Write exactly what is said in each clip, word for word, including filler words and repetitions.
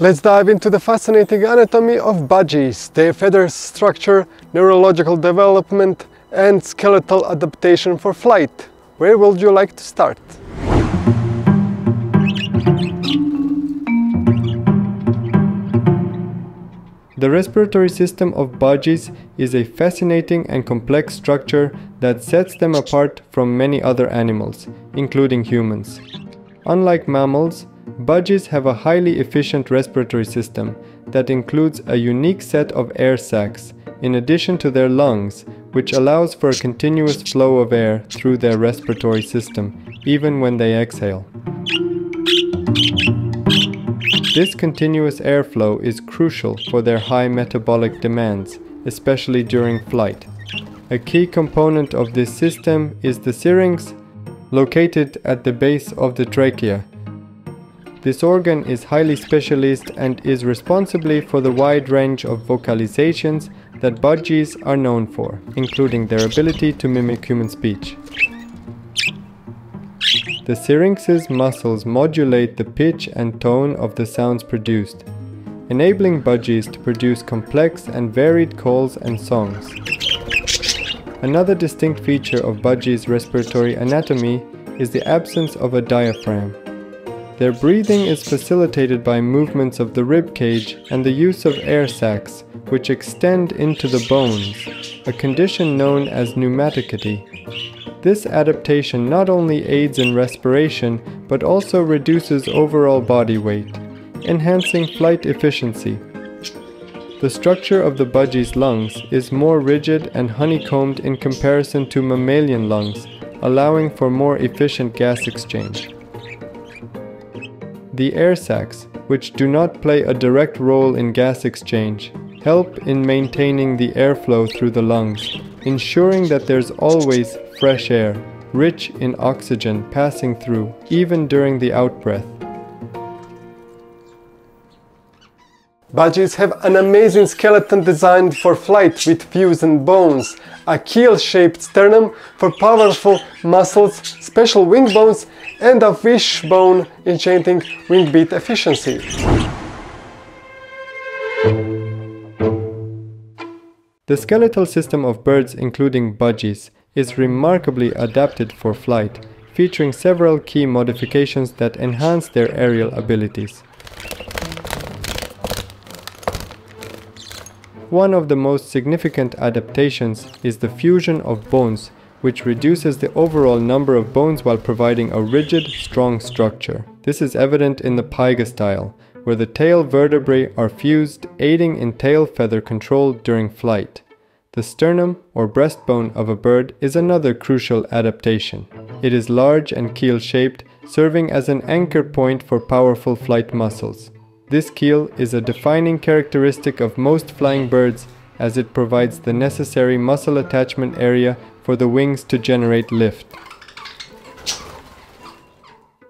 Let's dive into the fascinating anatomy of budgies, their feather structure, neurological development and skeletal adaptation for flight. Where would you like to start? The respiratory system of budgies is a fascinating and complex structure that sets them apart from many other animals, including humans. Unlike mammals, budgies have a highly efficient respiratory system that includes a unique set of air sacs, in addition to their lungs, which allows for a continuous flow of air through their respiratory system, even when they exhale. This continuous airflow is crucial for their high metabolic demands, especially during flight. A key component of this system is the syrinx, located at the base of the trachea. This organ is highly specialized and is responsible for the wide range of vocalizations that budgies are known for, including their ability to mimic human speech. The syrinx's muscles modulate the pitch and tone of the sounds produced, enabling budgies to produce complex and varied calls and songs. Another distinct feature of budgies' respiratory anatomy is the absence of a diaphragm. Their breathing is facilitated by movements of the rib cage and the use of air sacs, which extend into the bones, a condition known as pneumaticity. This adaptation not only aids in respiration, but also reduces overall body weight, enhancing flight efficiency. The structure of the budgie's lungs is more rigid and honeycombed in comparison to mammalian lungs, allowing for more efficient gas exchange. The air sacs, which do not play a direct role in gas exchange, help in maintaining the airflow through the lungs, ensuring that there's always fresh air, rich in oxygen, passing through, even during the outbreath. Budgies have an amazing skeleton designed for flight with fused bones, a keel-shaped sternum for powerful muscles, special wing bones, and a wishbone enchanting wing beat efficiency. The skeletal system of birds, including budgies, is remarkably adapted for flight, featuring several key modifications that enhance their aerial abilities. One of the most significant adaptations is the fusion of bones, which reduces the overall number of bones while providing a rigid, strong structure. This is evident in the pygostyle, where the tail vertebrae are fused, aiding in tail feather control during flight. The sternum or breastbone of a bird is another crucial adaptation. It is large and keel-shaped, serving as an anchor point for powerful flight muscles. This keel is a defining characteristic of most flying birds, as it provides the necessary muscle attachment area for the wings to generate lift.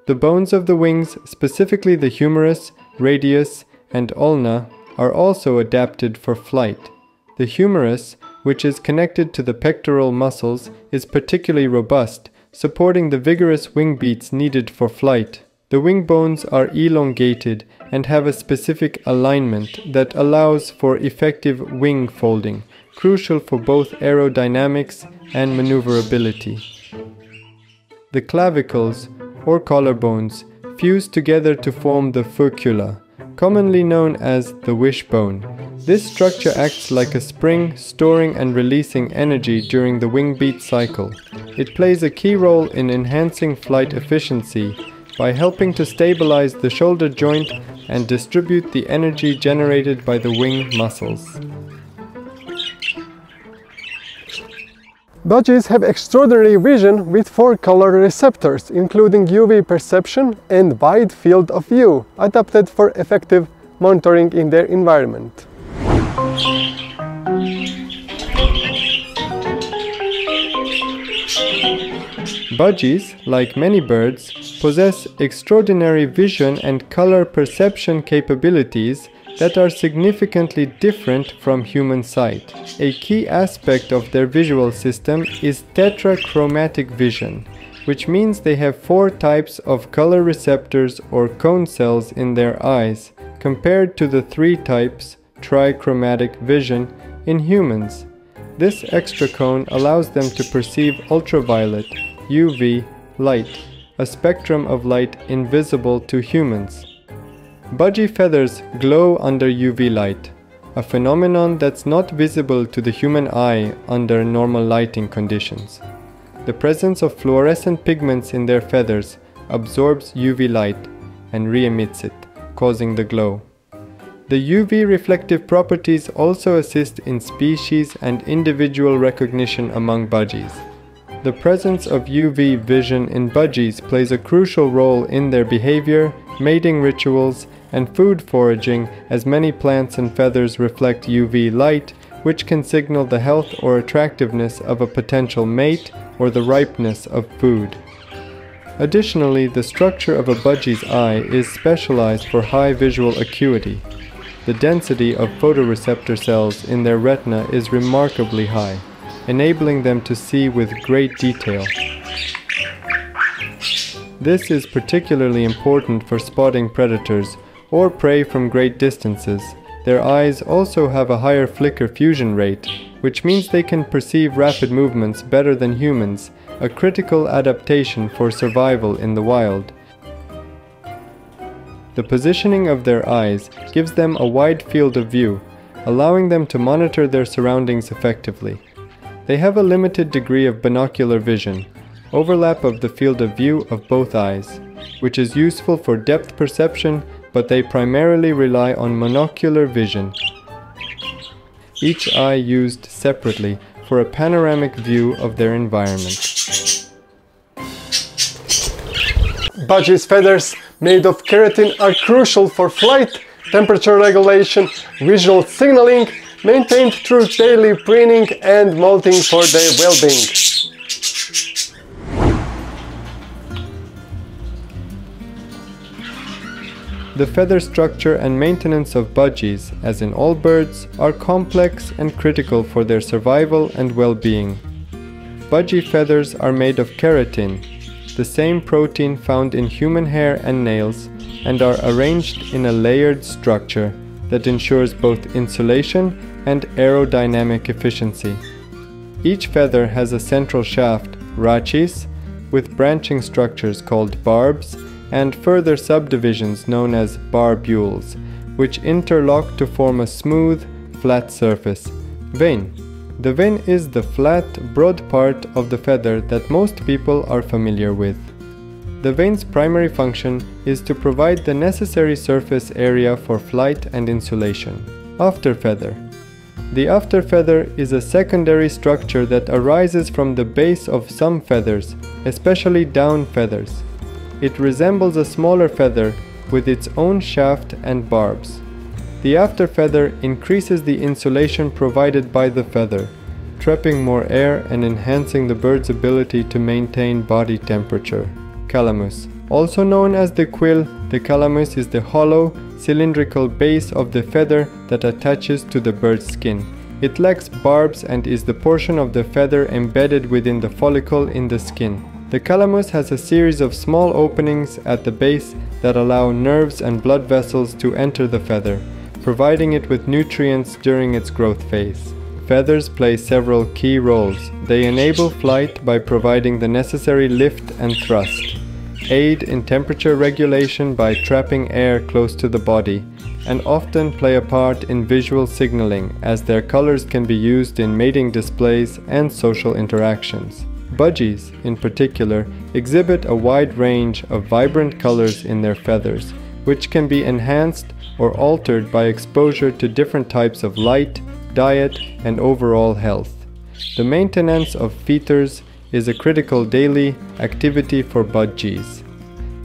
The bones of the wings, specifically the humerus, radius, and ulna, are also adapted for flight. The humerus, which is connected to the pectoral muscles, is particularly robust, supporting the vigorous wing beats needed for flight. The wing bones are elongated and have a specific alignment that allows for effective wing folding, crucial for both aerodynamics and maneuverability. The clavicles, or collarbones, fuse together to form the furcula, commonly known as the wishbone. This structure acts like a spring, storing and releasing energy during the wing beat cycle. It plays a key role in enhancing flight efficiency by helping to stabilize the shoulder joint and distribute the energy generated by the wing muscles. Budgies have extraordinary vision with four color receptors, including U V perception and wide field of view, adapted for effective monitoring in their environment. Budgies, like many birds, possess extraordinary vision and color perception capabilities that are significantly different from human sight. A key aspect of their visual system is tetrachromatic vision, which means they have four types of color receptors or cone cells in their eyes, compared to the three types trichromatic vision in humans. This extra cone allows them to perceive ultraviolet, U V, light, a spectrum of light invisible to humans. Budgie feathers glow under U V light, a phenomenon that's not visible to the human eye under normal lighting conditions. The presence of fluorescent pigments in their feathers absorbs U V light and re-emits it, causing the glow. The U V reflective properties also assist in species and individual recognition among budgies. The presence of U V vision in budgies plays a crucial role in their behavior, mating rituals, and food foraging, as many plants and feathers reflect U V light, which can signal the health or attractiveness of a potential mate or the ripeness of food. Additionally, the structure of a budgie's eye is specialized for high visual acuity. The density of photoreceptor cells in their retina is remarkably high, enabling them to see with great detail. This is particularly important for spotting predators or prey from great distances. Their eyes also have a higher flicker fusion rate, which means they can perceive rapid movements better than humans, a critical adaptation for survival in the wild. The positioning of their eyes gives them a wide field of view, allowing them to monitor their surroundings effectively. They have a limited degree of binocular vision, overlap of the field of view of both eyes, which is useful for depth perception, but they primarily rely on monocular vision, each eye used separately for a panoramic view of their environment. Budgies' feathers, made of keratin, are crucial for flight, temperature regulation, visual signaling, maintained through daily preening and molting for their well-being. The feather structure and maintenance of budgies, as in all birds, are complex and critical for their survival and well-being. Budgie feathers are made of keratin, the same protein found in human hair and nails, and are arranged in a layered structure that ensures both insulation and aerodynamic efficiency. Each feather has a central shaft, rachis, with branching structures called barbs, and further subdivisions known as barbules, which interlock to form a smooth, flat surface, vein. The vein is the flat, broad part of the feather that most people are familiar with. The vein's primary function is to provide the necessary surface area for flight and insulation. Afterfeather. The afterfeather is a secondary structure that arises from the base of some feathers, especially down feathers. It resembles a smaller feather with its own shaft and barbs. The afterfeather increases the insulation provided by the feather, trapping more air and enhancing the bird's ability to maintain body temperature. Calamus. Also known as the quill, the calamus is the hollow, cylindrical base of the feather that attaches to the bird's skin. It lacks barbs and is the portion of the feather embedded within the follicle in the skin. The calamus has a series of small openings at the base that allow nerves and blood vessels to enter the feather, providing it with nutrients during its growth phase. Feathers play several key roles. They enable flight by providing the necessary lift and thrust, aid in temperature regulation by trapping air close to the body, and often play a part in visual signaling, as their colors can be used in mating displays and social interactions. Budgies, in particular, exhibit a wide range of vibrant colors in their feathers, which can be enhanced or altered by exposure to different types of light, diet, and overall health. The maintenance of feathers is a critical daily activity for budgies.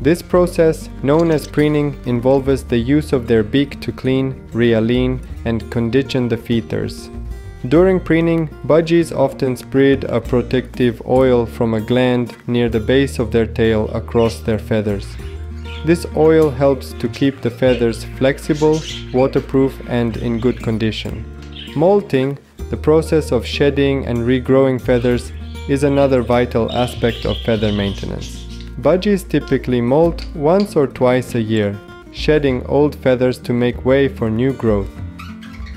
This process, known as preening, involves the use of their beak to clean, realign, and condition the feathers. During preening, budgies often spread a protective oil from a gland near the base of their tail across their feathers. This oil helps to keep the feathers flexible, waterproof, and in good condition. Molting, the process of shedding and regrowing feathers, is another vital aspect of feather maintenance. Budgies typically molt once or twice a year, shedding old feathers to make way for new growth.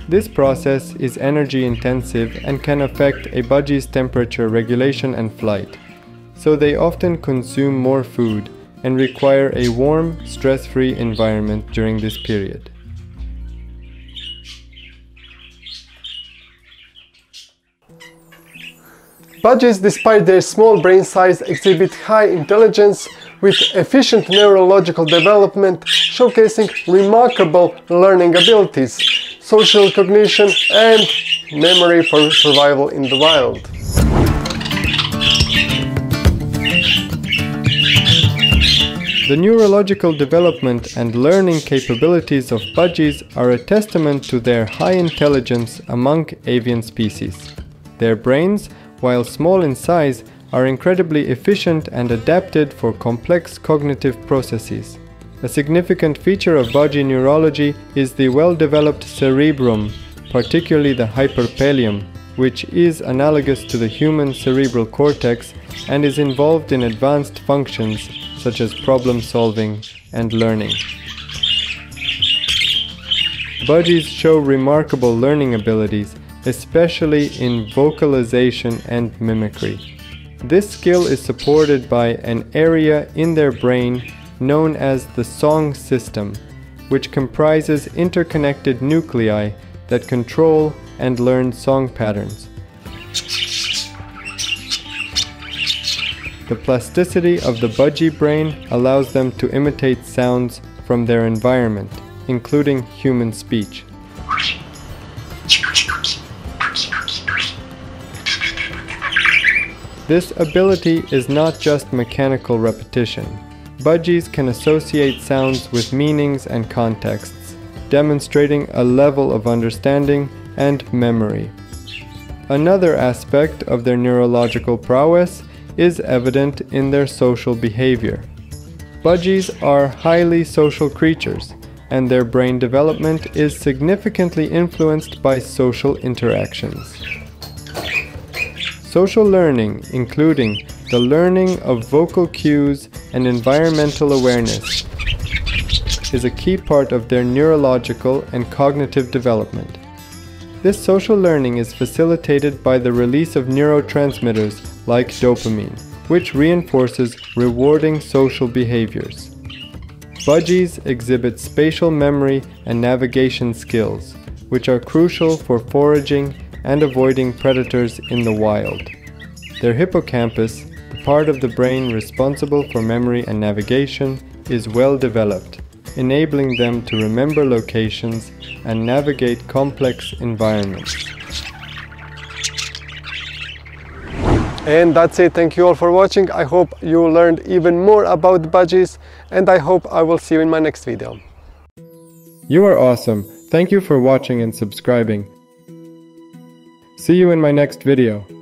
This process is energy intensive and can affect a budgie's temperature regulation and flight, so they often consume more food and require a warm, stress-free environment during this period. Budgies, despite their small brain size, exhibit high intelligence with efficient neurological development, showcasing remarkable learning abilities, social cognition, and memory for survival in the wild. The neurological development and learning capabilities of budgies are a testament to their high intelligence among avian species. Their brains, while small in size, are incredibly efficient and adapted for complex cognitive processes. A significant feature of budgie neurology is the well-developed cerebrum, particularly the hyperpallium, which is analogous to the human cerebral cortex and is involved in advanced functions such as problem solving and learning. Budgies show remarkable learning abilities, especially in vocalization and mimicry. This skill is supported by an area in their brain known as the song system, which comprises interconnected nuclei that control and learn song patterns. The plasticity of the budgie brain allows them to imitate sounds from their environment, including human speech. This ability is not just mechanical repetition. Budgies can associate sounds with meanings and contexts, demonstrating a level of understanding and memory. Another aspect of their neurological prowess is evident in their social behavior. Budgies are highly social creatures, and their brain development is significantly influenced by social interactions. Social learning, including the learning of vocal cues and environmental awareness, is a key part of their neurological and cognitive development. This social learning is facilitated by the release of neurotransmitters like dopamine, which reinforces rewarding social behaviors. Budgies exhibit spatial memory and navigation skills, which are crucial for foraging and avoiding predators in the wild. Their hippocampus, the part of the brain responsible for memory and navigation, is well developed, enabling them to remember locations and navigate complex environments. And that's it. Thank you all for watching. I hope you learned even more about budgies, and I hope I will see you in my next video. You are awesome. Thank you for watching and subscribing. See you in my next video.